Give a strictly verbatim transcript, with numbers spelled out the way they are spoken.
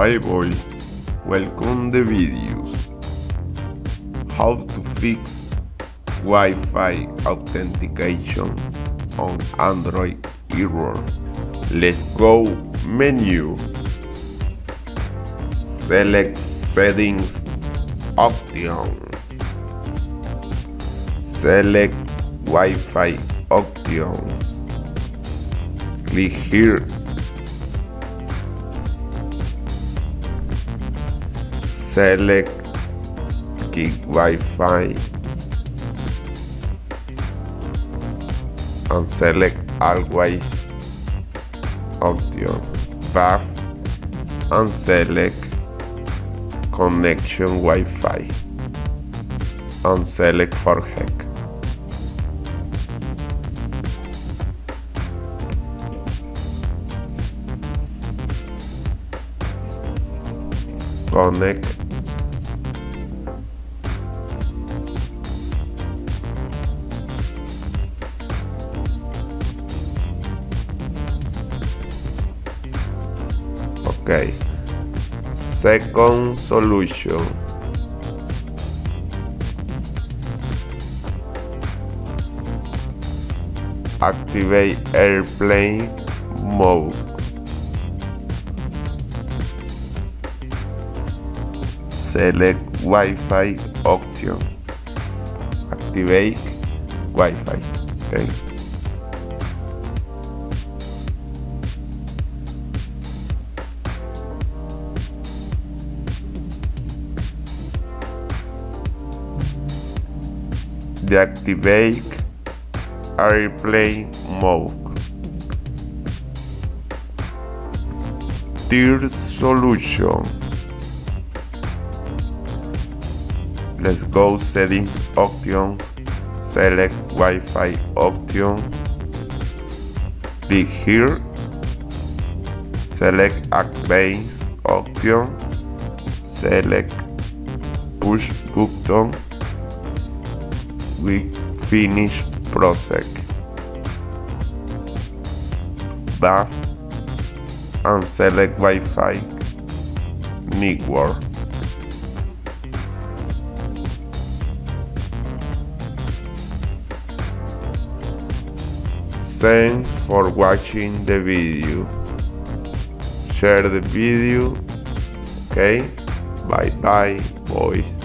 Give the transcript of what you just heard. Hi boys, welcome the videos. How to fix Wi-Fi authentication on Android error. Let's go menu. Select settings options. Select Wi-Fi options. Click here. Select Gig Wi-Fi and select Always option path and select Connection Wi-Fi and select Forget. Connect okay. Second solution, activate airplane mode. Select Wi-Fi option. Activate Wi-Fi. Okay. Deactivate airplane mode. Third solution. Let's go settings options, select Wi-Fi option, click here, select advanced option, select push button, we finish process, back and select Wi-Fi network. Thanks for watching the video. Share the video. Okay? Bye bye, boys.